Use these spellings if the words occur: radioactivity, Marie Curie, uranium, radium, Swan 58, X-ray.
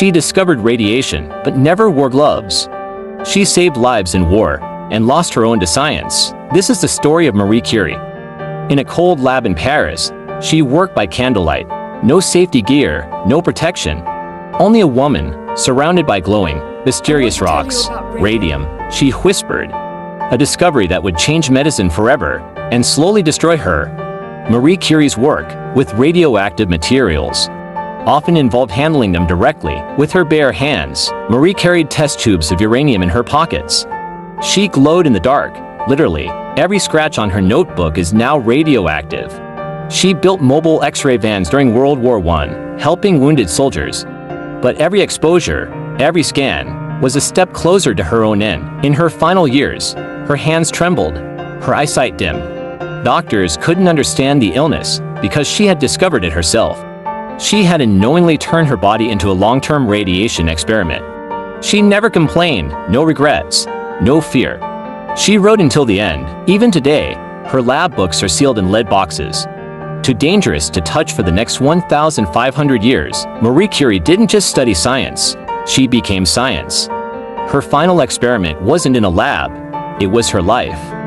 She discovered radiation, but never wore gloves. She saved lives in war and lost her own to science. This is the story of Marie Curie. In a cold lab in Paris, she worked by candlelight. No safety gear, no protection. Only a woman, surrounded by glowing, mysterious rocks, radium, she whispered. A discovery that would change medicine forever and slowly destroy her. Marie Curie's work with radioactive materials often involved handling them directly with her bare hands. Marie carried test tubes of uranium in her pockets. She glowed in the dark, literally. Every scratch on her notebook is now radioactive. She built mobile X-ray vans during World War I, helping wounded soldiers. But every exposure, every scan, was a step closer to her own end. In her final years, her hands trembled, her eyesight dimmed. Doctors couldn't understand the illness because she had discovered it herself. She had unknowingly turned her body into a long-term radiation experiment. She never complained, no regrets, no fear. She wrote until the end. Even today, her lab books are sealed in lead boxes, too dangerous to touch for the next 1,500 years. Marie Curie didn't just study science, she became science. Her final experiment wasn't in a lab, it was her life.